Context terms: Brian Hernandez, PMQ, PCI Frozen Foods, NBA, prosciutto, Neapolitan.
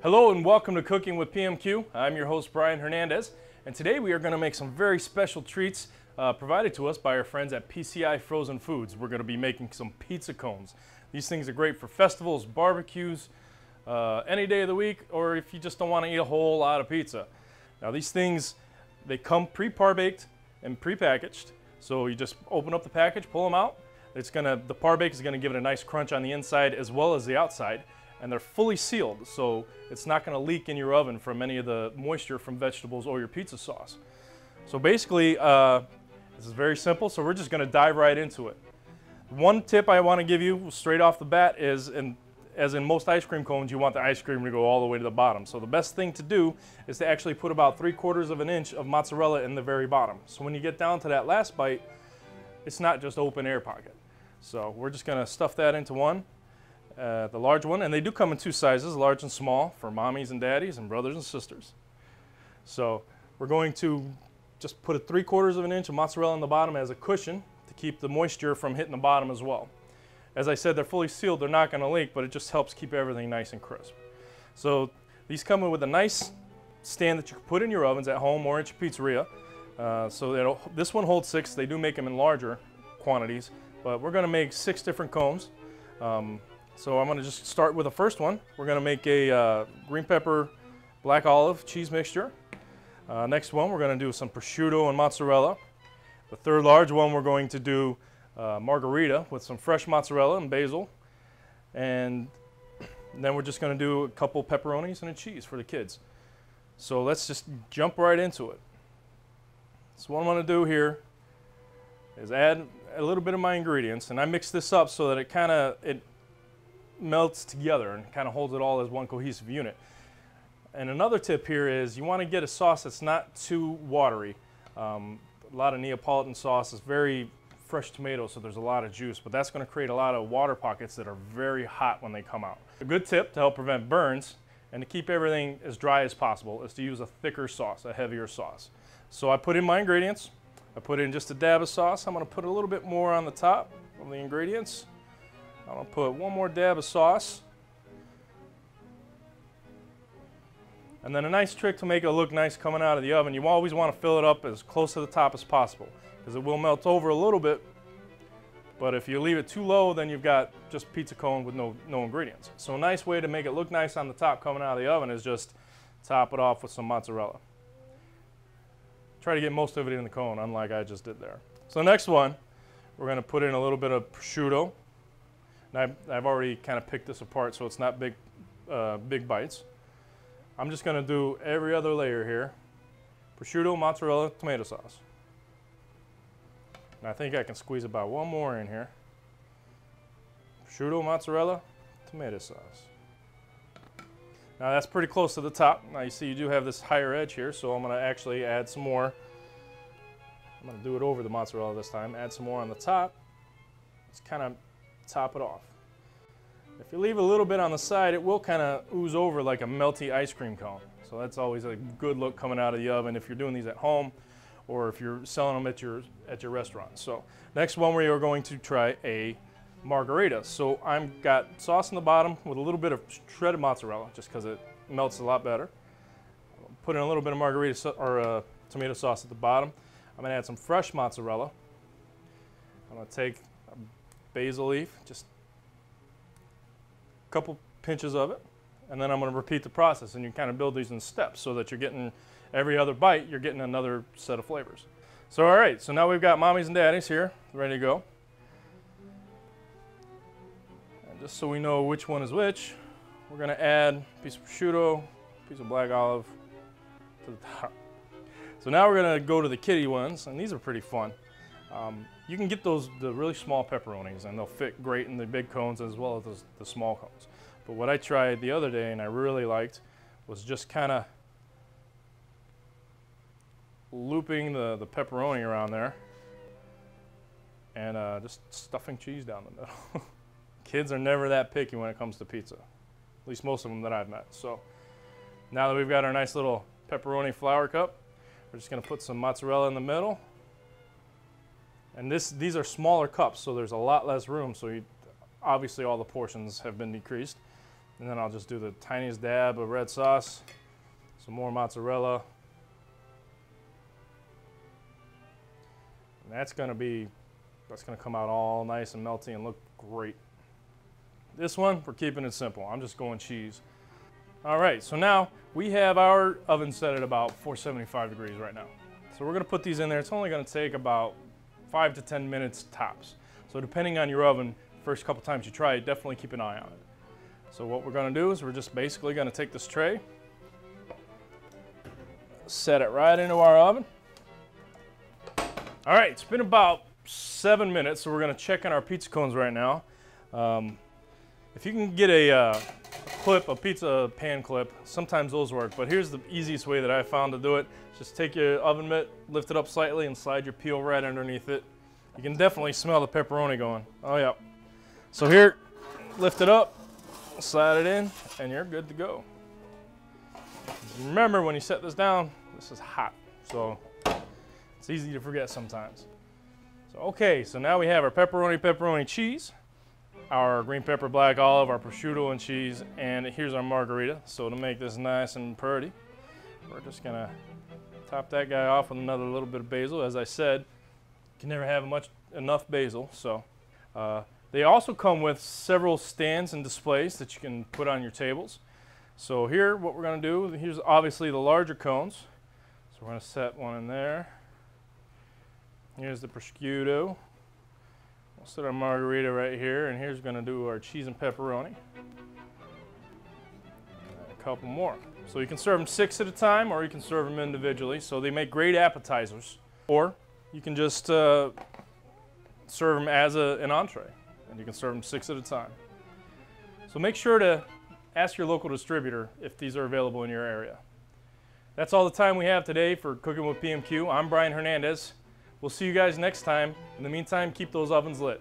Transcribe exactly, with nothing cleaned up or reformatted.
Hello and welcome to Cooking with P M Q. I'm your host Brian Hernandez, and today we are going to make some very special treats uh, provided to us by our friends at P C I Frozen Foods. We're going to be making some pizza cones. These things are great for festivals, barbecues, uh, any day of the week, or if you just don't want to eat a whole lot of pizza. Now these things, they come pre-par-baked and pre-packaged, so you just open up the package, pull them out. It's gonna, the par-bake is going to give it a nice crunch on the inside as well as the outside. And they're fully sealed, so it's not going to leak in your oven from any of the moisture from vegetables or your pizza sauce. So basically, uh, this is very simple, so we're just going to dive right into it. One tip I want to give you straight off the bat is, in, as in most ice cream cones, you want the ice cream to go all the way to the bottom. So the best thing to do is to actually put about three quarters of an inch of mozzarella in the very bottom. So when you get down to that last bite, it's not just open air pocket. So we're just going to stuff that into one. Uh, the large one, and they do come in two sizes, large and small, for mommies and daddies and brothers and sisters. So we're going to just put a three quarters of an inch of mozzarella on the bottom as a cushion to keep the moisture from hitting the bottom as well. As I said, they're fully sealed, they're not going to leak, but it just helps keep everything nice and crisp. So these come in with a nice stand that you can put in your ovens at home or at your pizzeria. Uh, so this one holds six. They do make them in larger quantities, but we're going to make six different cones. Um, So I'm going to just start with the first one. We're going to make a uh, green pepper, black olive cheese mixture. Uh, next one, we're going to do some prosciutto and mozzarella. The third large one, we're going to do uh, margherita with some fresh mozzarella and basil. And then we're just going to do a couple pepperonis and a cheese for the kids. So let's just jump right into it. So what I'm going to do here is add a little bit of my ingredients. And I mix this up so that it kind of, it melts together and kind of holds it all as one cohesive unit. And another tip here is you want to get a sauce that's not too watery. Um, a lot of Neapolitan sauce is very fresh tomato, so there's a lot of juice, but that's going to create a lot of water pockets that are very hot when they come out. A good tip to help prevent burns and to keep everything as dry as possible is to use a thicker sauce, a heavier sauce. So I put in my ingredients. I put in just a dab of sauce. I'm going to put a little bit more on the top of the ingredients. I'm going to put one more dab of sauce. And then a nice trick to make it look nice coming out of the oven, you always want to fill it up as close to the top as possible because it will melt over a little bit, but if you leave it too low, then you've got just pizza cone with no, no ingredients. So a nice way to make it look nice on the top coming out of the oven is just top it off with some mozzarella. Try to get most of it in the cone, unlike I just did there. So the next one, we're going to put in a little bit of prosciutto. And I've, I've already kind of picked this apart so it's not big, uh, big bites. I'm just going to do every other layer here. Prosciutto, mozzarella, tomato sauce. And I think I can squeeze about one more in here. Prosciutto, mozzarella, tomato sauce. Now that's pretty close to the top. Now you see you do have this higher edge here, so I'm going to actually add some more. I'm going to do it over the mozzarella this time. Add some more on the top. It's kind of top it off. If you leave a little bit on the side, it will kind of ooze over like a melty ice cream cone. So that's always a good look coming out of the oven if you're doing these at home or if you're selling them at your at your restaurant. So next one, we are going to try a margherita. So I've got sauce in the bottom with a little bit of shredded mozzarella just because it melts a lot better. Put in a little bit of margherita or uh, tomato sauce at the bottom. I'm going to add some fresh mozzarella. I'm going to take basil leaf, just a couple pinches of it, and then I'm going to repeat the process, and you kind of build these in steps so that you're getting every other bite, you're getting another set of flavors. So all right, so now we've got mommies and daddies here, ready to go. And just so we know which one is which, we're going to add a piece of prosciutto, a piece of black olive to the top. So now we're going to go to the kiddie ones, and these are pretty fun. Um, you can get those, the really small pepperonis, and they'll fit great in the big cones as well as those, the small cones. But what I tried the other day and I really liked was just kind of looping the, the pepperoni around there and uh, just stuffing cheese down the middle. Kids are never that picky when it comes to pizza, at least most of them that I've met. So now that we've got our nice little pepperoni flour cup, we're just going to put some mozzarella in the middle. And this, these are smaller cups, so there's a lot less room, so you, obviously all the portions have been decreased. And then I'll just do the tiniest dab of red sauce, some more mozzarella. And that's gonna be, that's gonna come out all nice and melty and look great. This one, we're keeping it simple. I'm just going cheese. All right, so now we have our oven set at about four seventy-five degrees right now. So we're gonna put these in there. It's only gonna take about five to ten minutes tops. So depending on your oven, first couple times you try it, definitely keep an eye on it. So what we're gonna do is we're just basically gonna take this tray, set it right into our oven. All right, it's been about seven minutes, so we're gonna check on our pizza cones right now. Um, if you can get a, uh, a clip, a pizza pan clip, sometimes those work, but here's the easiest way that I found to do it. Just take your oven mitt, lift it up slightly, and slide your peel right underneath it. You can definitely smell the pepperoni going. Oh yeah. So here, lift it up, slide it in, and you're good to go. Remember, when you set this down, this is hot, so it's easy to forget sometimes. So okay, so now we have our pepperoni pepperoni cheese, our green pepper black olive, our prosciutto and cheese, and here's our margarita. So to make this nice and pretty, we're just gonna top that guy off with another little bit of basil. As I said, you can never have much enough basil, so uh, they also come with several stands and displays that you can put on your tables. So here, what we're gonna do, here's obviously the larger cones. So we're gonna set one in there. Here's the prosciutto. We'll set our margarita right here, and here's gonna do our cheese and pepperoni. A couple more. So you can serve them six at a time, or you can serve them individually. So they make great appetizers. Or you can just uh, serve them as a, an entree. And you can serve them six at a time. So make sure to ask your local distributor if these are available in your area. That's all the time we have today for Cooking with P M Q. I'm Brian Hernandez. We'll see you guys next time. In the meantime, keep those ovens lit.